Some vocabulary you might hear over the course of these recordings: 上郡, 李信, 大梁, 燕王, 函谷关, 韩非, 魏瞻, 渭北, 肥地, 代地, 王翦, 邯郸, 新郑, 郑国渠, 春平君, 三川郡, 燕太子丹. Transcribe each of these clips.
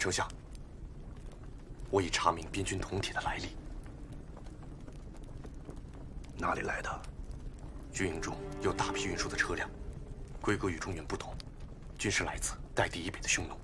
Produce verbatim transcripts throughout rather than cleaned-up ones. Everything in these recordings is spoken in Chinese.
丞相，我已查明边军铜铁的来历。哪里来的？军营中有大批运输的车辆，规格与中原不同，均是来自代地以北的匈奴。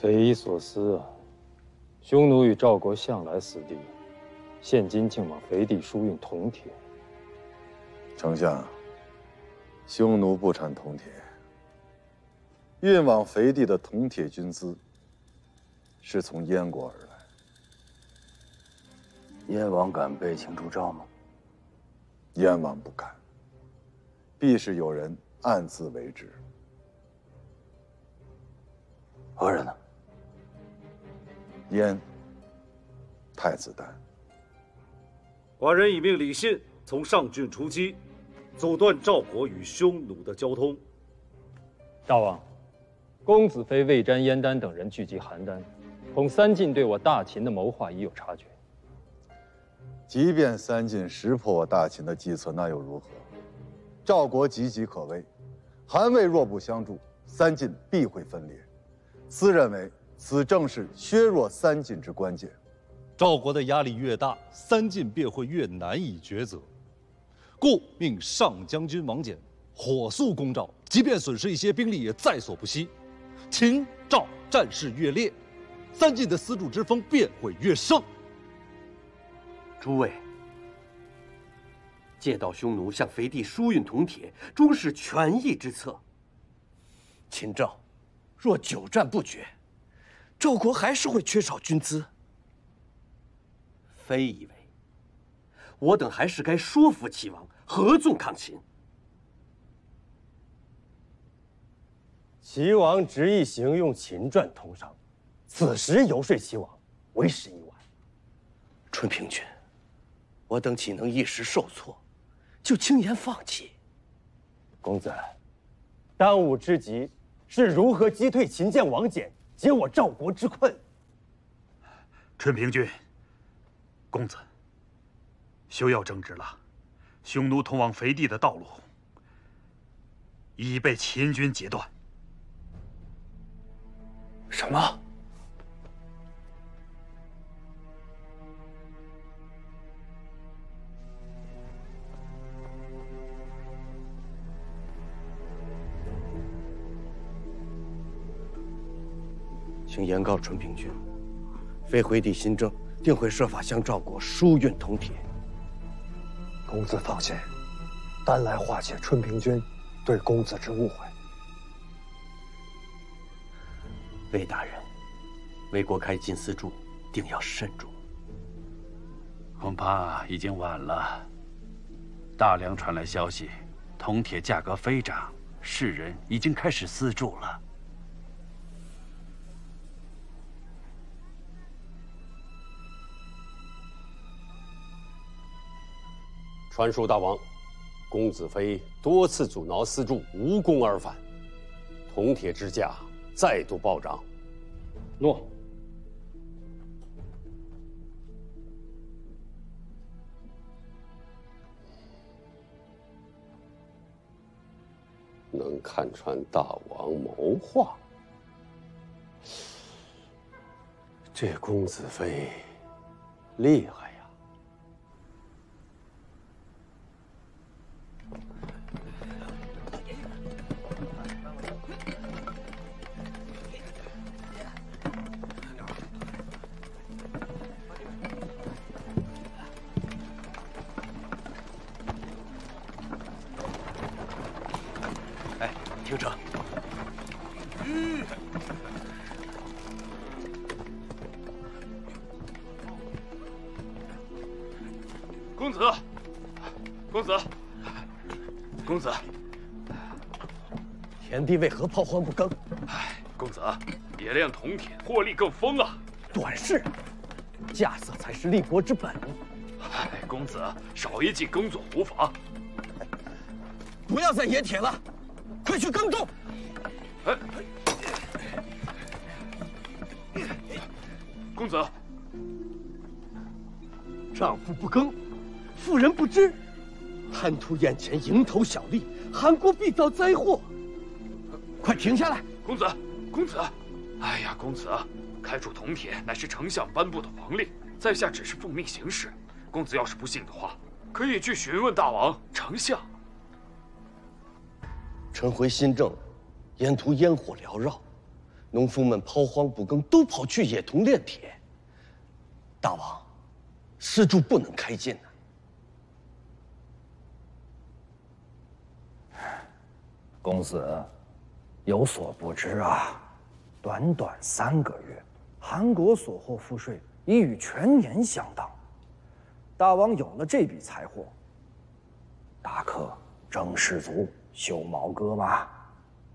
匪夷所思啊！匈奴与赵国向来死敌，现今竟往肥地输运铜铁。丞相，匈奴不产铜铁，运往肥地的铜铁军资是从燕国而来。燕王敢背请出诏吗？燕王不敢，必是有人暗自为之。何人呢？ 燕太子丹，寡人已命李信从上郡出击，阻断赵国与匈奴的交通。大王，公子妃魏瞻、燕丹等人聚集邯郸，恐三晋对我大秦的谋划已有察觉。即便三晋识破我大秦的计策，那又如何？赵国岌岌可危，韩魏若不相助，三晋必会分裂。私认为。 此正是削弱三晋之关键。赵国的压力越大，三晋便会越难以抉择，故命上将军王翦火速攻赵，即便损失一些兵力也在所不惜。秦赵战事越烈，三晋的丝竹之风便会越盛。诸位，借道匈奴向肥地输运铜铁，终是权宜之策。秦赵若久战不决。 赵国还是会缺少军资。非以为，我等还是该说服齐王合纵抗秦。齐王执意行用秦篆通商，此时游说齐王，为时已晚。春平君，我等岂能一时受挫，就轻言放弃？公子，当务之急是如何击退秦将王翦。 解我赵国之困。春平君，公子，休要争执了。匈奴通往肥地的道路已被秦军截断。什么？请严告淳平君，非回帝新政，定会设法向赵国输运铜铁。公子放心，丹来化解淳平君对公子之误会。魏大人，魏国开禁丝竹，定要慎重。恐怕已经晚了。大梁传来消息，铜铁价格飞涨，世人已经开始丝竹了。 传书大王，公子妃多次阻挠丝竹，无功而返。铜铁之价再度暴涨。诺。能看穿大王谋划，这公子妃厉害。 听着，公子，公子，公子，田地为何炮荒不耕？哎，公子，冶炼铜铁获利更丰啊！短视，稼穑才是立国之本。哎，公子，少一计耕作无妨。不要再冶铁了。 快去耕种！哎，公子，丈夫不耕，妇人不知，贪图眼前蝇头小利，韩国必遭灾祸。快停下来！公子，公子，哎呀，公子，开铸铜铁乃是丞相颁布的皇令，在下只是奉命行事。公子要是不信的话，可以去询问大王、丞相。臣回新郑，沿途烟火缭绕。 农夫们抛荒不耕，都跑去冶铜炼铁。大王，丝竹不能开进呢。公子有所不知啊，短短三个月，韩国所获赋税已与全年相当。大王有了这笔财货，大可正士卒修毛戈嘛。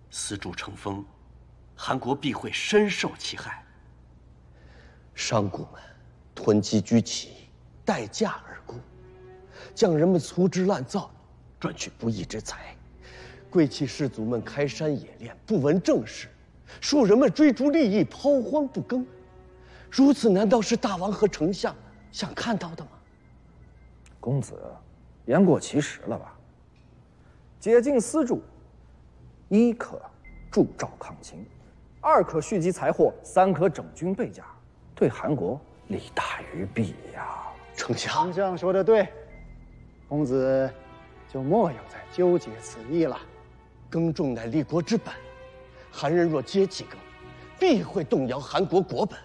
丝竹成风。 韩国必会深受其害。商贾们囤积居奇，待价而沽，将人们粗制滥造，赚取不义之财。贵气士族们开山冶炼，不闻正事，庶人们追逐利益，抛荒不耕。如此，难道是大王和丞相想看到的吗？公子，言过其实了吧？解禁私铸，一可铸造抗秦。 二可蓄积财货，三可整军备甲，对韩国利大于弊呀！丞相，丞相说的对，公子就莫有再纠结此意了。耕种乃立国之本，韩人若皆弃耕，必会动摇韩国国本。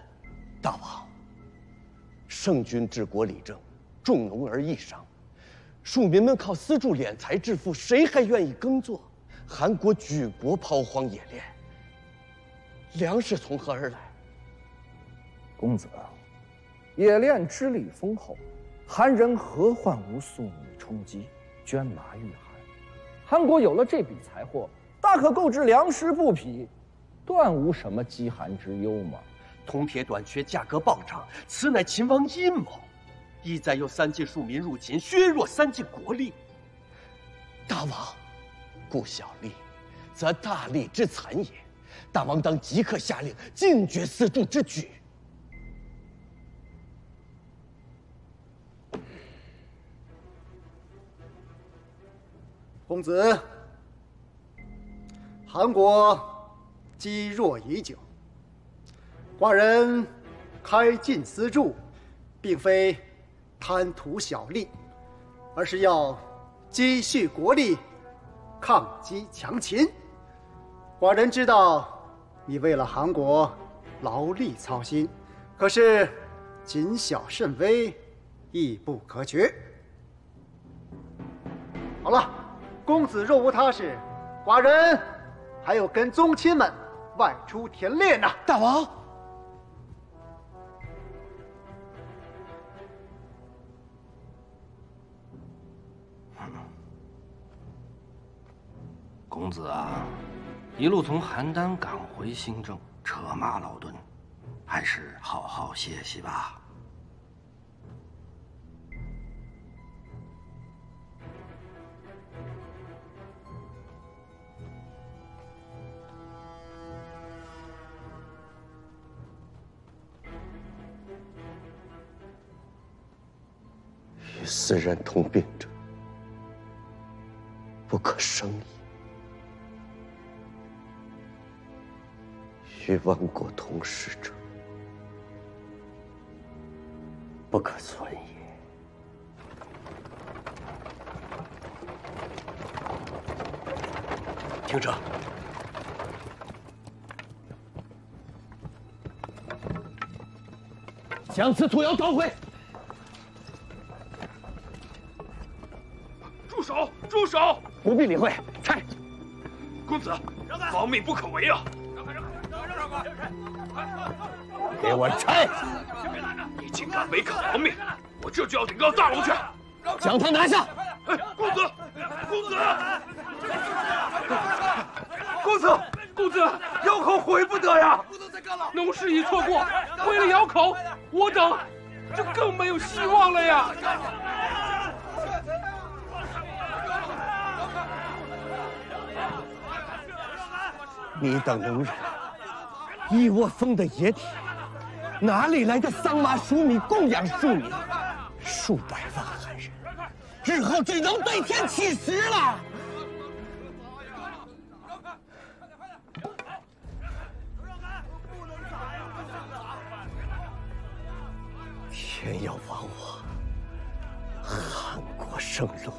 大王，圣君治国理政，重农而抑商，庶民们靠私铸敛财致富，谁还愿意耕作？韩国举国抛荒冶炼。 粮食从何而来？公子，冶炼之力丰厚，韩人何患无粟米充饥，捐麻御寒。韩国有了这笔财货，大可购置粮食布匹，断无什么饥寒之忧嘛。铜铁短缺，价格暴涨，此乃秦王阴谋，意在诱三晋庶民入秦，削弱三晋国力。大王，故小利，则大利之残也。 大王当即刻下令禁绝私铸之举。公子，韩国积弱已久，寡人开禁私铸，并非贪图小利，而是要积蓄国力，抗击强秦。寡人知道。 你为了韩国劳力操心，可是谨小慎微，亦不可取。好了，公子若无他事，寡人还有跟宗亲们外出田猎呢。大王，公子啊。 一路从邯郸赶回新郑，车马劳顿，还是好好歇息吧。与斯人同病者，不可生矣。 与亡国同时者，不可存也。听着，将此土窑捣毁！住手！住手！不必理会，拆！公子，防命不可违啊！ 给我拆！你竟敢违抗皇命，我这就要禀告大王去，将他拿下！哎，公子，公子，公子，公子，窑口回不得呀！农事已错过，为了窑口，我等就更没有希望了呀！ 你等农人，一窝蜂的野体，哪里来的桑麻黍米供养庶民？数百万汉人，日后只能对天乞食了。天要亡我汉国生路。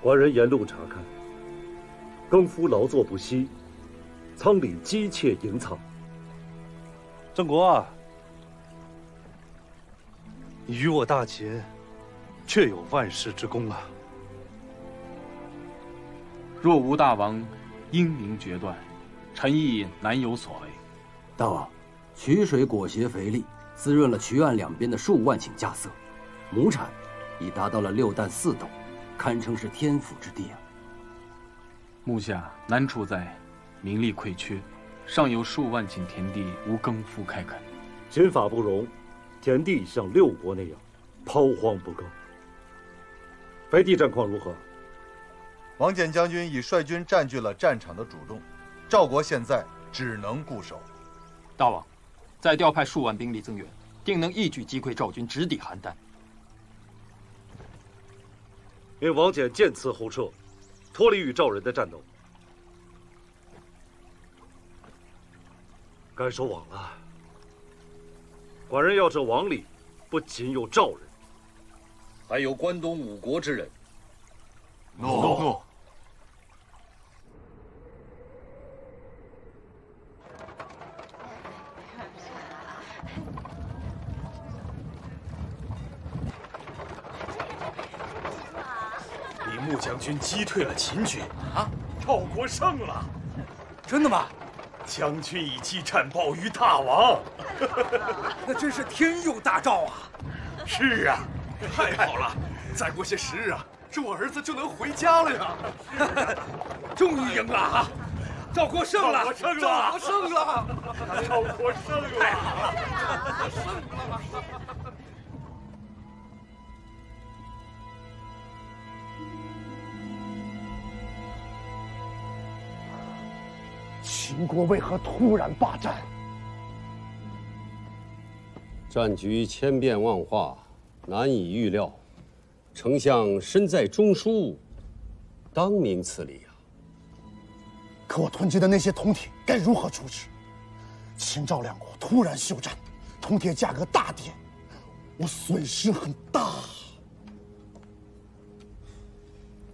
华人沿路查看，耕夫劳作不息，仓廪姬妾淫藏。郑国啊，你与我大秦，确有万世之功啊！若无大王英明决断，臣亦难有所为。大王，渠水裹挟肥力，滋润了渠岸两边的数万顷稼穑，亩产已达到了六担四斗。 堪称是天府之地啊！目下难处在民力匮缺，尚有数万顷田地无耕夫开垦。军法不容，田地像六国那样抛荒不耕。肥地战况如何？王翦将军已率军占据了战场的主动，赵国现在只能固守。大王，再调派数万兵力增援，定能一举击溃赵军，直抵邯郸。 令王翦见此后撤，脱离与赵人的战斗。该收网了。寡人要这王里不仅有赵人，还有关东五国之人。诺。诺。穆将军击退了秦军啊！赵国胜了，真的吗？将军以激战报于大王，那真是天佑大赵啊！是啊，太好了！再过些时日啊，这我儿子就能回家了呀！终于赢了啊！赵国胜了，赵国胜了，赵国胜了！太好了，赵国胜了！ 秦国为何突然霸占？战局千变万化，难以预料。丞相身在中枢，当明此理啊！可我囤积的那些铜铁该如何处置？秦赵两国突然休战，铜铁价格大跌，我损失很大。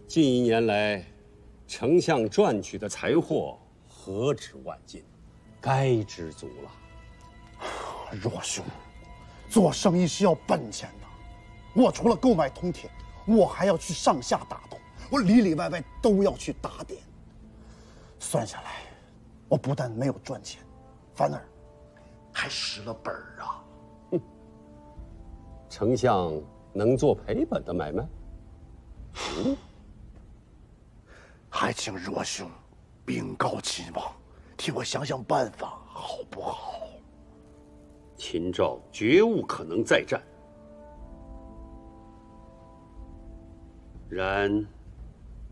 近一年来，丞相赚取的财货。 何止万金，该知足了。若兄，做生意是要本钱的。我除了购买铜铁，我还要去上下打洞，我里里外外都要去打点。算下来，我不但没有赚钱，反而还蚀了本儿啊！哼，丞相能做赔本的买卖？嗯、还请若兄。 禀告秦王，替我想想办法，好不好？秦赵绝无可能再战，然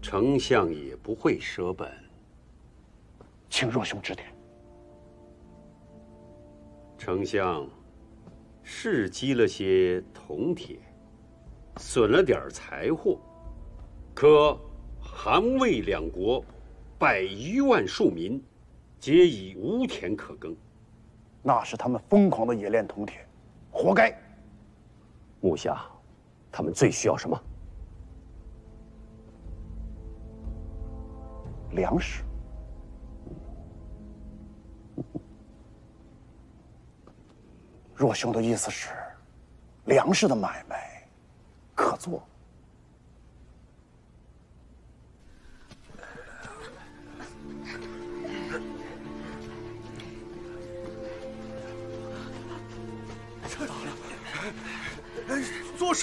丞相也不会舍本。请若兄指点。丞相是积了些铜铁，损了点财货，可韩魏两国。 百余万庶民，皆已无田可耕，那是他们疯狂的冶炼铜铁，活该。目下，他们最需要什么？粮食。若兄的意思是，粮食的买卖可做。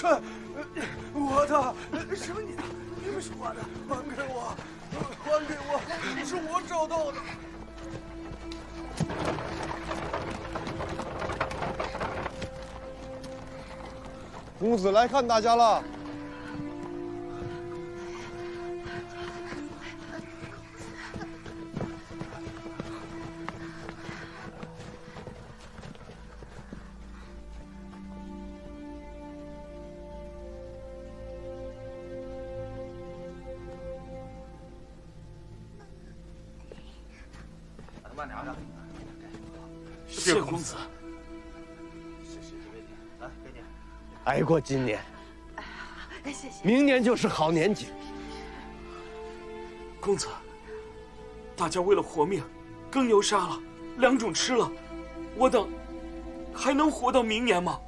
是我的，是你的，你们是我的，还给我，还给我，是我找到的。 公子来看大家了。慢点啊！谢公子。 挨过今年，明年就是好年景。公子，大家为了活命，耕牛杀了，良种吃了，我等还能活到明年吗？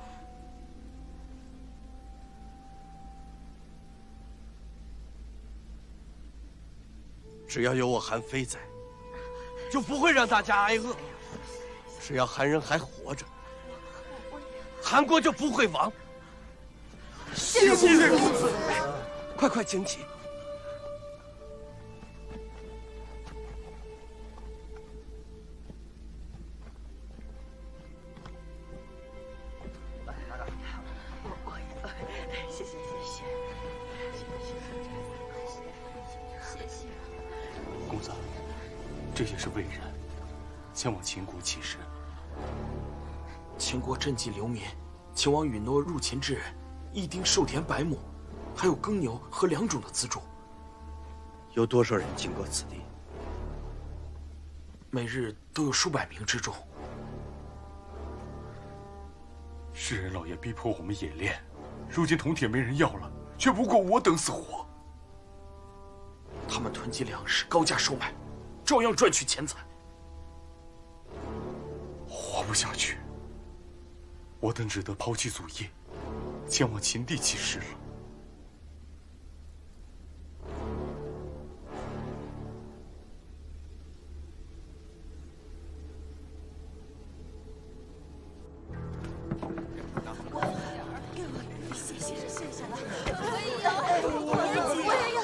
只要有我韩非在，就不会让大家挨饿。只要韩人还活着，韩国就不会亡。 谢公子，快快请起。来，拿着。我我谢谢谢谢谢谢谢谢。公子，这也是魏人前往秦国起事。秦国赈济流民，秦王允诺入秦之人。 一丁寿田百亩，还有耕牛和良种的资助。有多少人经过此地？每日都有数百名之众。世人老爷逼迫我们冶炼，如今铜铁没人要了，却不够我等死活。他们囤积粮食，高价收买，照样赚取钱财。活不下去，我等只得抛弃祖业。 前往秦地起事了。给我，谢谢谢谢了。我也要，我也要。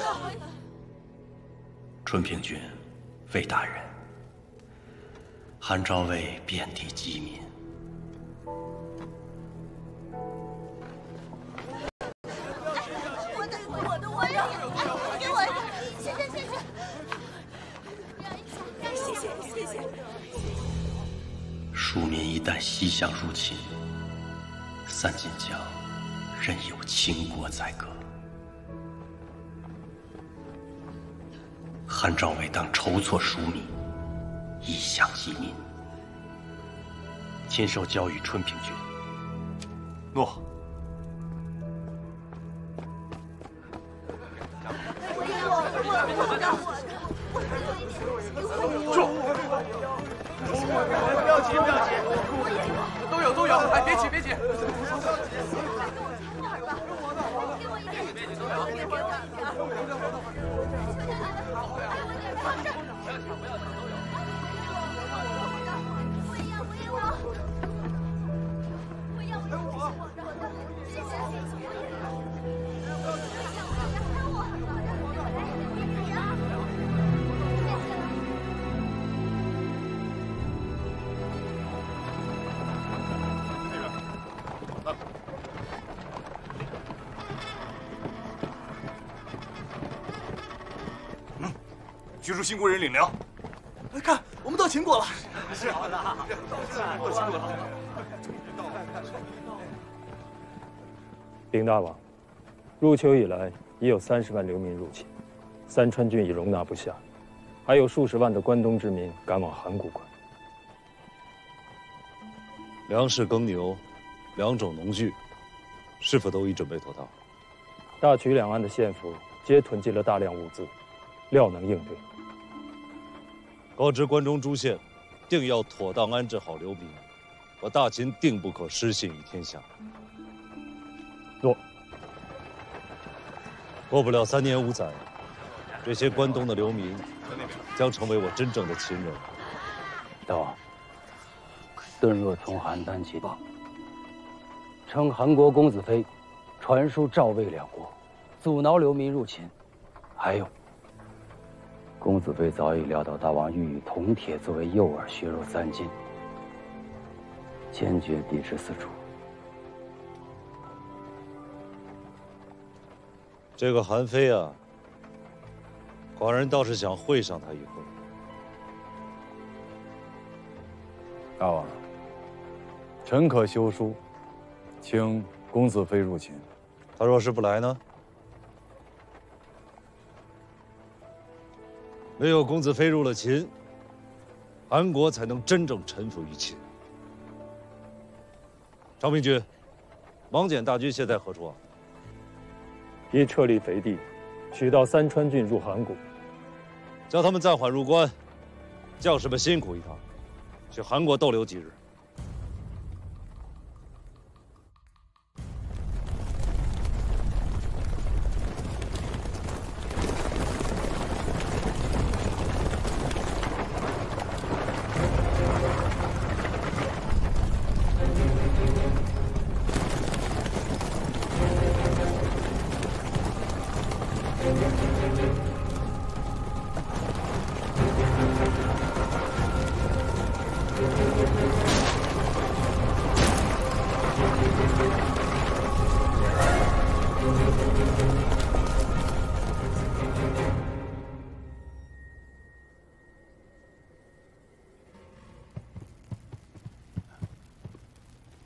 春平君，魏大人，韩昭魏遍地饥民。 庶民一旦西向入秦，三晋江任由秦国宰割。韩赵魏当筹措庶民，以享移民。亲手交与春平君。诺。 驱逐新国人领粮，看，我们到秦国了。是啊，到秦国了。禀大王，入秋以来，已有三十万流民入秦，三川郡已容纳不下，还有数十万的关东之民赶往函谷关。粮食、耕牛、良种、农具，是否都已准备妥当？大衢两岸的县府皆囤积了大量物资，料能应对。 告知关中诸县，定要妥当安置好流民，我大秦定不可失信于天下。诺。过不了三年五载，这些关东的流民将成为我真正的秦人。大王，邓若从邯郸起兵，称韩国公子妃，传书赵魏两国，阻挠流民入秦。还有，公子非早已料到大王欲以铜铁作为诱饵削弱三晋，坚决抵制四楚。这个韩非啊，寡人倒是想会上他一会。大王，臣可修书，请公子非入秦。他若是不来呢？ 唯有公子非入了秦，韩国才能真正臣服于秦。张明君，王翦大军现在何处啊？已撤离肥地，取到三川郡入函谷，叫他们暂缓入关，将士们辛苦一趟，去韩国逗留几日。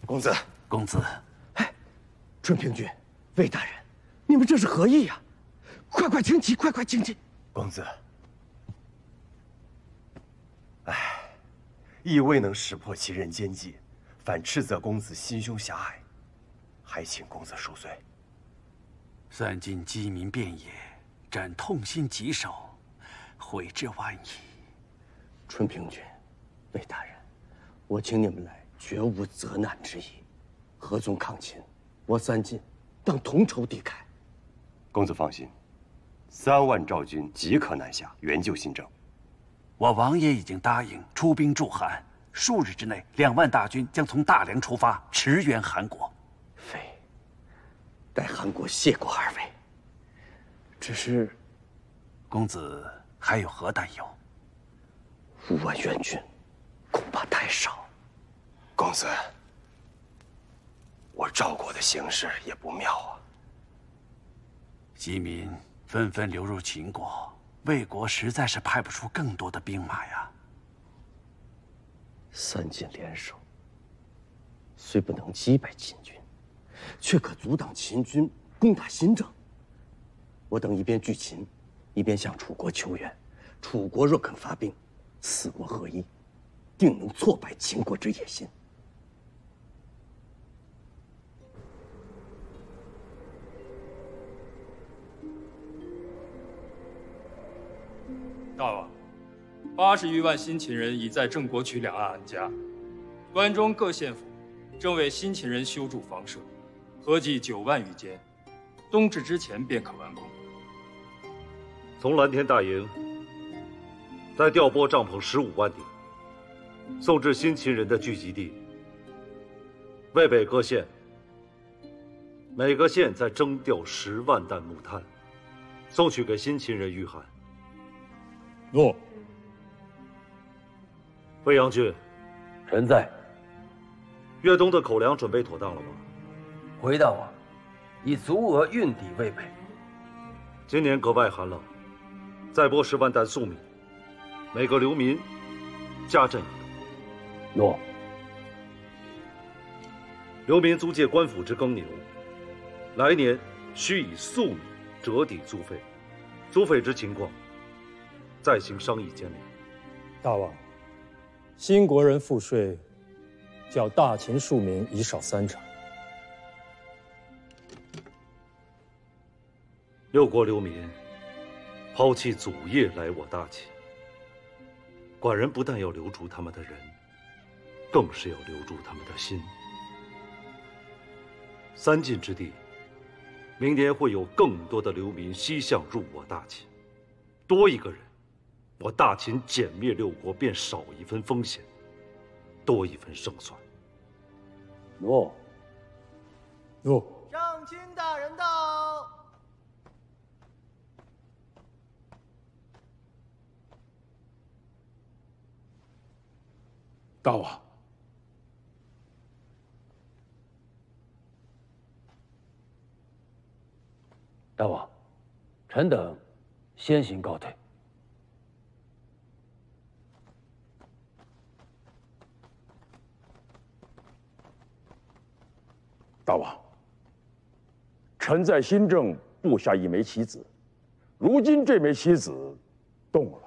公子，公子，哎，春平君，魏大人，你们这是何意呀？快快请起，快快请起。公子，哎，亦未能识破其人奸计，反斥责公子心胸狭隘，还请公子恕罪。三晋饥民遍野，斩痛心疾首，悔之晚矣。春平君，魏大人，我请你们来。 绝无责难之意，合纵抗秦，我三晋当同仇敌忾。公子放心，三万赵军即可南下援救新郑。我王爷已经答应出兵助韩，数日之内，两万大军将从大梁出发，驰援韩国。非，待韩国谢过二位。只是，公子还有何担忧？五万援军，恐怕太少。 公子，我赵国的形势也不妙啊。饥民纷纷流入秦国，魏国实在是派不出更多的兵马呀。三晋联手，虽不能击败秦军，却可阻挡秦军攻打新郑。我等一边拒秦，一边向楚国求援。楚国若肯发兵，四国合一，定能挫败秦国之野心。 大王，八十余万新秦人已在郑国渠两岸安家，关中各县府正为新秦人修筑房舍，合计九万余间，冬至之前便可完工。从蓝天大营再调拨帐篷十五万顶，送至新秦人的聚集地——渭北各县，每个县再征调十万担木炭，送去给新秦人御寒。 诺。魏阳君，臣在。越冬的口粮准备妥当了吗？回大王，已足额运抵渭北。今年格外寒冷，再拨十万担粟米，每个流民加赈一担。诺。流民租借官府之耕牛，来年需以粟米折抵租费，租费之情况。 再行商议建立。大王，新国人赋税，较大秦庶民已少三成。六国流民抛弃祖业来我大秦，寡人不但要留住他们的人，更是要留住他们的心。三晋之地，明年会有更多的流民西向入我大秦，多一个人。 我大秦歼灭六国，便少一分风险，多一分胜算。诺，诺。张将军大人到。到啊！大王，臣等先行告退。 大王，臣在新郑布下一枚棋子，如今这枚棋子动了，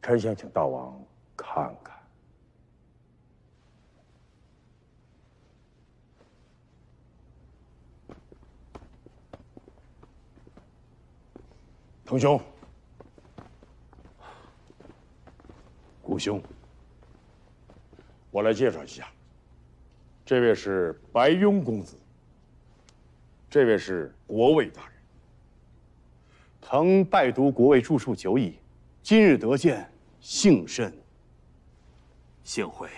臣想请大王看看。腾兄，顾兄，我来介绍一下。 这位是白庸公子，这位是国尉大人。腾拜读国尉著述久矣，今日得见，幸甚。幸会，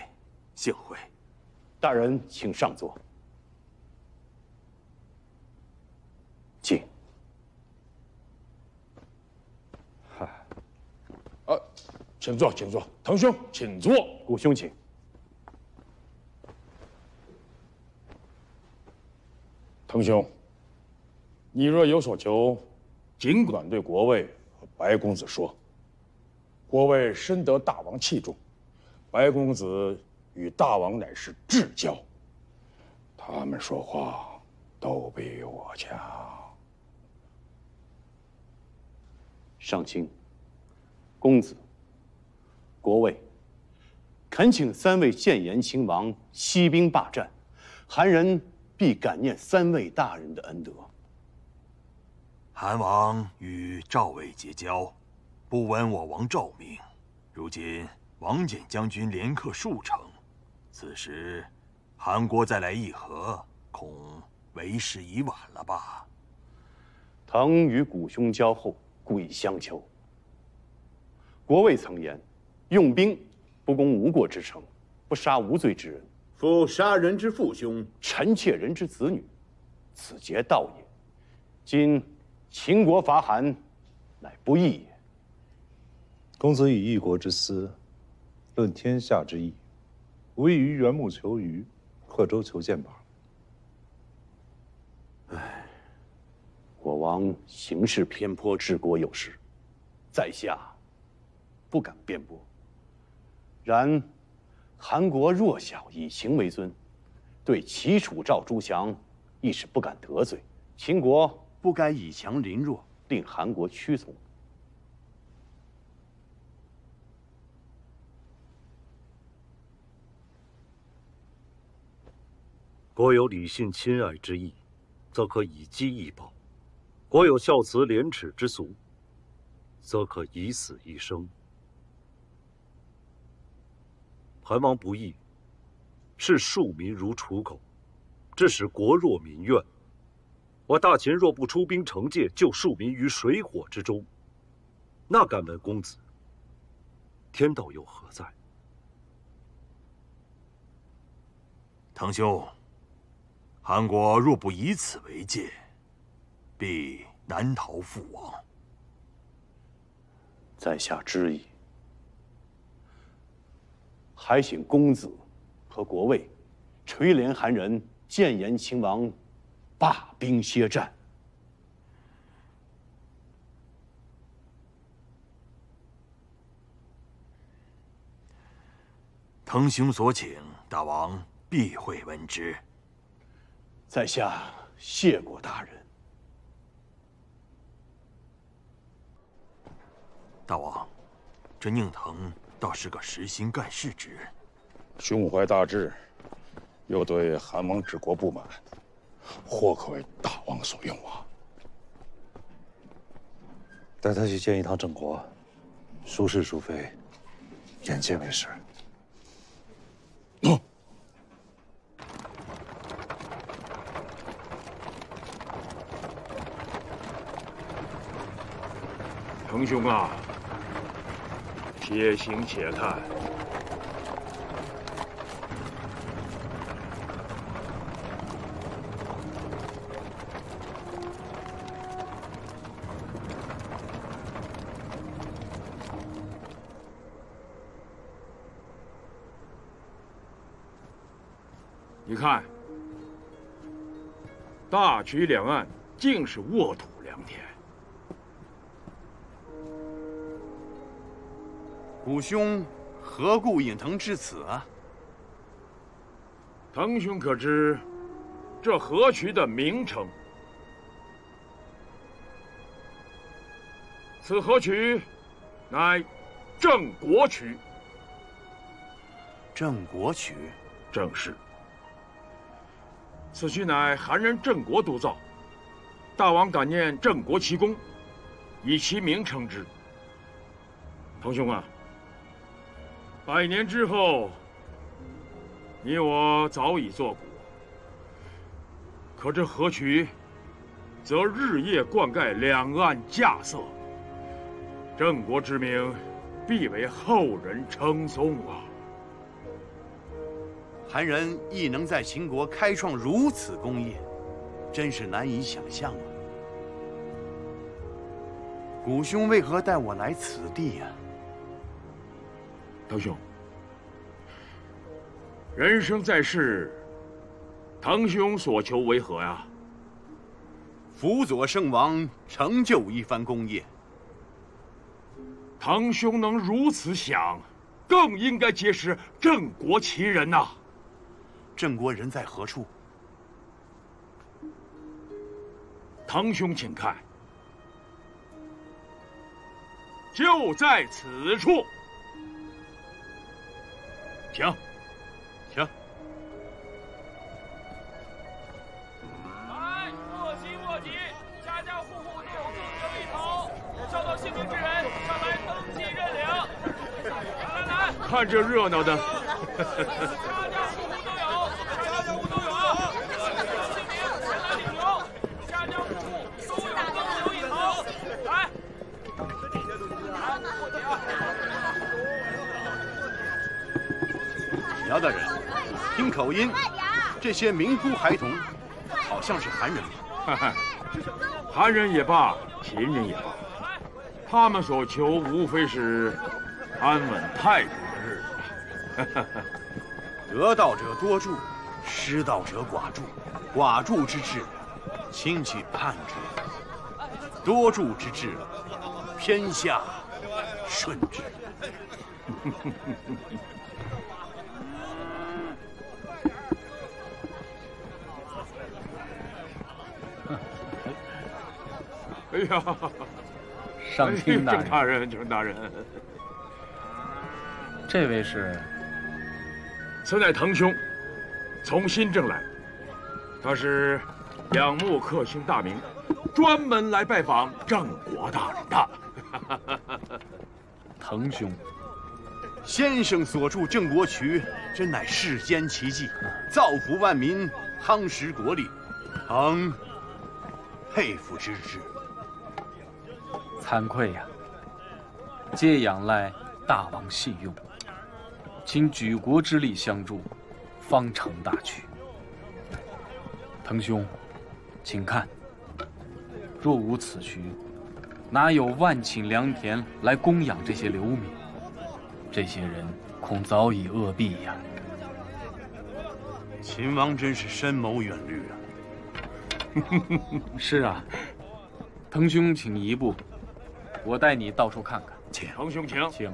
幸会。大人请上座。请。嗨，啊，请坐，请坐。腾兄，请坐。顾兄，请。 腾兄，你若有所求，尽管对国尉和白公子说。国尉深得大王器重，白公子与大王乃是至交，他们说话都比我强。上卿、公子、国尉，恳请三位谏言亲王息兵罢战，韩人 必感念三位大人的恩德。韩王与赵魏结交，不闻我王诏命。如今王翦将军连克数城，此时韩国再来议和，恐为时已晚了吧？腾与古兄交厚，故以相求。国尉曾言：“用兵不攻吴国之城，不杀无罪之人。” 夫杀人之父兄，臣妾人之子女，此节道也。今秦国伐韩，乃不义也。公子以一国之私，论天下之义，无异于缘木求鱼，刻舟求剑罢了。唉，我王行事偏颇，治国有失，在下不敢辩驳。然 韩国弱小，以情为尊，对齐、楚、赵诸降，亦是不敢得罪。秦国不该以强凌弱，令韩国屈从。国有理性亲爱之意，则可以饥易饱；国有孝慈廉耻之俗，则可以死一生。 韩王不义，视庶民如刍狗，致使国弱民怨。我大秦若不出兵惩戒，救庶民于水火之中，那敢问公子，天道又何在？腾兄，韩国若不以此为戒，必难逃覆亡。在下知矣。 还请公子和国尉垂怜韩人，谏言秦王，罢兵歇战。腾兄所请，大王必会闻之。在下谢过大人。大王，这宁腾 倒是个实心盖世之人，胸怀大志，又对韩王治国不满，或可为大王所用啊！带他去见一趟郑国，孰是孰非，眼见为实。嗯 腾兄啊， 且行且看。你看，大衢两岸竟是沃土良田。古兄何故引腾至此啊？腾兄可知这河渠的名称？此河渠乃郑国渠。郑国渠，正是。 此渠乃韩人郑国督造，大王感念郑国奇功，以其名称之。腾兄啊，百年之后，你我早已作古，可这河渠，则日夜灌溉两岸架塞，郑国之名，必为后人称颂啊。 韩人亦能在秦国开创如此功业，真是难以想象啊！古兄为何带我来此地呀、啊？腾兄，人生在世，腾兄所求为何呀？辅佐圣王，成就一番功业。腾兄能如此想，更应该结识郑国奇人呐、啊！ 郑国人在何处？腾兄，请看，就在此处。请，请。来，莫急莫急，家家户户有自己的苇头，找到姓名之人上来登记认领。来来来，看这热闹的。姚大人，听口音，这些民夫孩童好像是韩人吧？韩人也罢，秦人也罢，他们所求无非是安稳太平的日子。得道者多助，失道者寡助。寡助之至，亲戚叛之；多助之至，偏下顺之。哎呀，上卿大人，郑大人，郑大人，这位是，此乃腾兄，从新郑来，他是仰慕克星大名，专门来拜访郑国大人的。腾兄，先生所著《郑国渠》，真乃世间奇迹，造福万民，夯实国力，腾，佩服之至。 惭愧呀、啊，皆仰赖大王信用，请举国之力相助，方成大局。腾兄，请看，若无此渠，哪有万顷良田来供养这些流民？这些人恐早已饿毙呀、啊！秦王真是深谋远虑啊！是啊，腾兄，请移步。 我带你到处看看，请腾兄，请请。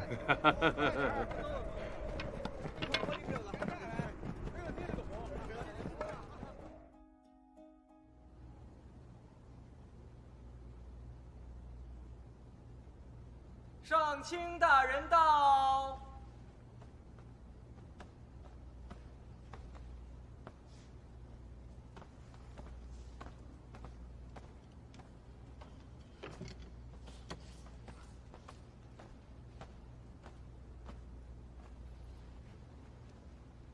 上卿大人到。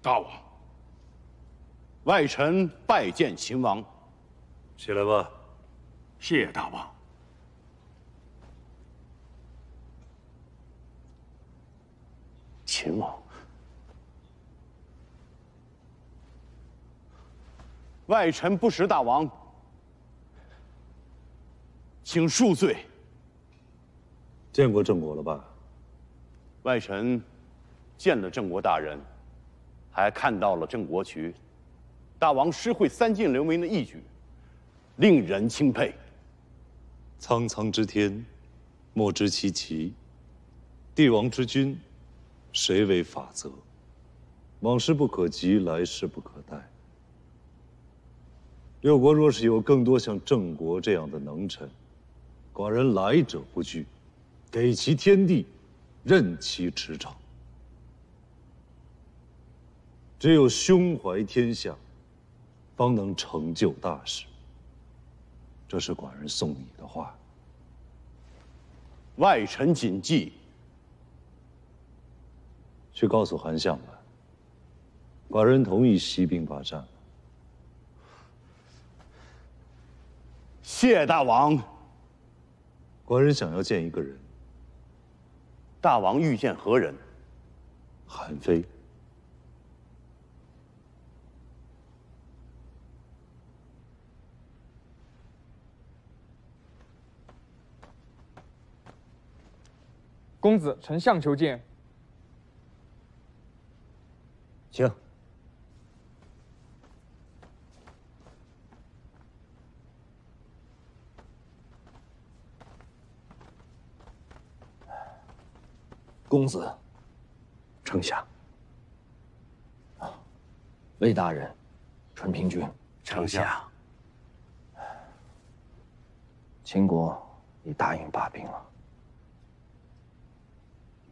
大王，外臣拜见秦王。起来吧，谢大王。秦王，外臣不识大王，请恕罪。见过郑国了吧？外臣见了郑国大人。 还看到了郑国渠，大王施惠三晋留名的义举，令人钦佩。苍苍之天，莫知其极；帝王之君，谁为法则？往事不可及，来世不可待。六国若是有更多像郑国这样的能臣，寡人来者不拒，给其天地，任其驰骋。只有胸怀天下， 方能成就大事。这是寡人送你的话。外臣谨记。去告诉韩相吧，寡人同意息兵伐战。谢大王。寡人想要见一个人。大王欲见何人？韩非。 公子，丞相求见。请。公子，丞相。啊，魏大人，淳平君，丞相。秦国已答应罢兵了。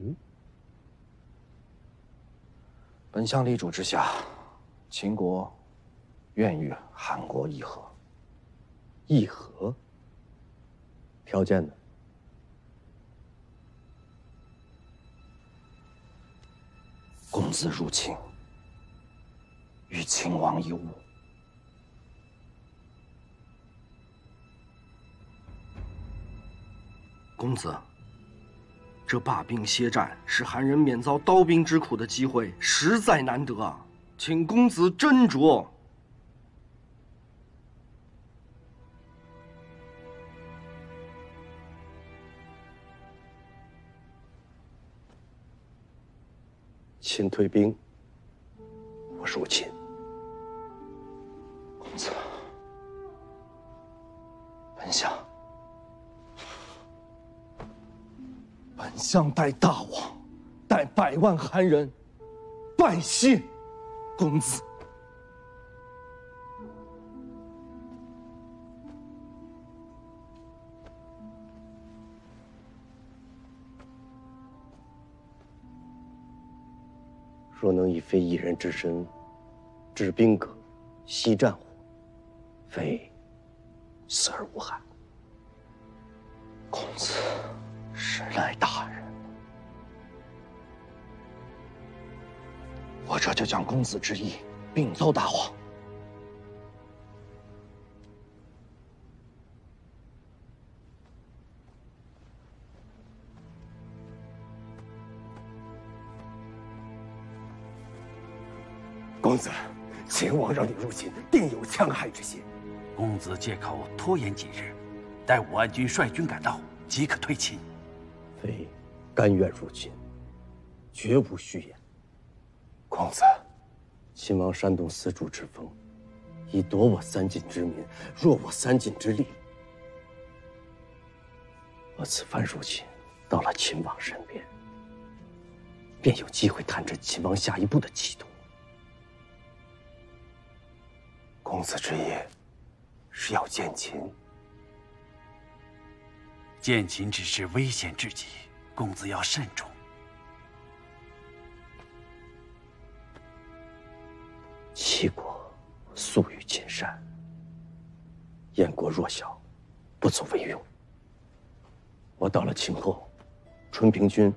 嗯，本相力主之下，秦国愿与韩国议和。议和？条件呢？公子入秦，与秦王一伍。 公子， 这罢兵歇战，使韩人免遭刀兵之苦的机会实在难得啊，请公子斟酌。秦退兵，我入秦。公子，本相。 本相代大王，代百万韩人，拜谢公子。若能以非一人之身，制兵革，息战乎，非死而无憾。公子。 实乃大人，我这就将公子之意禀奏大王。公子，秦王让你入秦，定有戕害之心。公子借口拖延几日，待武安君率军赶到，即可退秦。 非甘愿入秦，绝无虚言。公子，秦王煽动丝竹之风，以夺我三晋之民，弱我三晋之力。我此番入秦，到了秦王身边，便有机会探知秦王下一步的企图。公子之意，是要见秦？ 见秦之事危险至极，公子要慎重。齐国素与秦善，燕国弱小，不足为用。我到了秦后，淳平君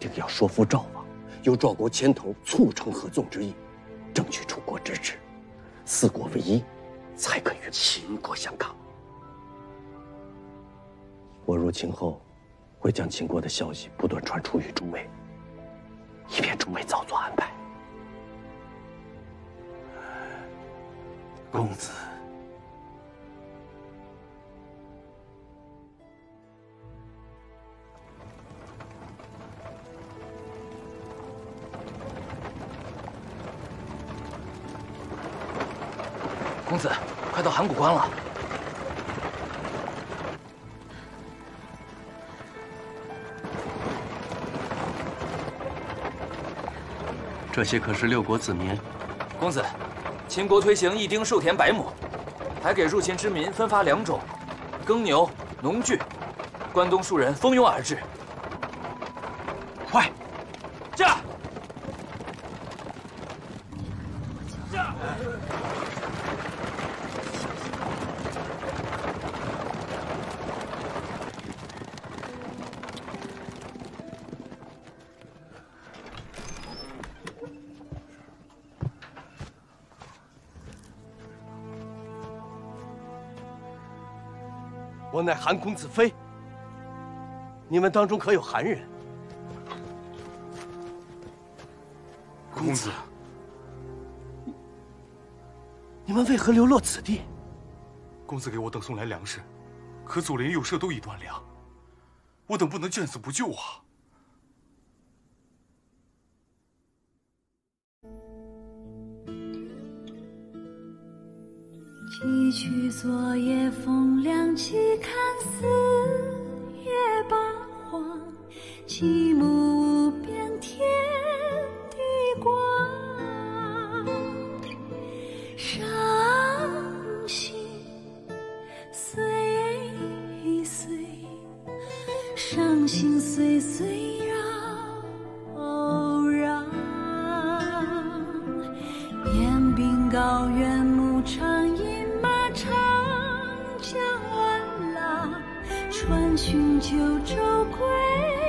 定要说服赵王，由赵国牵头促成合纵之意，争取楚国支持，四国为一，才可与秦国相抗。 我入秦后，会将秦国的消息不断传出于诸位，以便诸位早做安排。公子，公子，快到函谷关了。这些可是六国子民。公子，秦国推行一丁授田百亩，还给入秦之民分发良种、耕牛、农具。关东庶人蜂拥而至。 我乃韩公子妃，你们当中可有韩人？公子，你你们为何流落此地？公子给我等送来粮食，可左邻右舍都已断粮，我等不能见死不救啊！寄去昨夜风凉起，看四月八荒，极目无边天地广，伤心岁岁，伤心岁岁扰攘，雁鬓高原牧场。 寻九州归。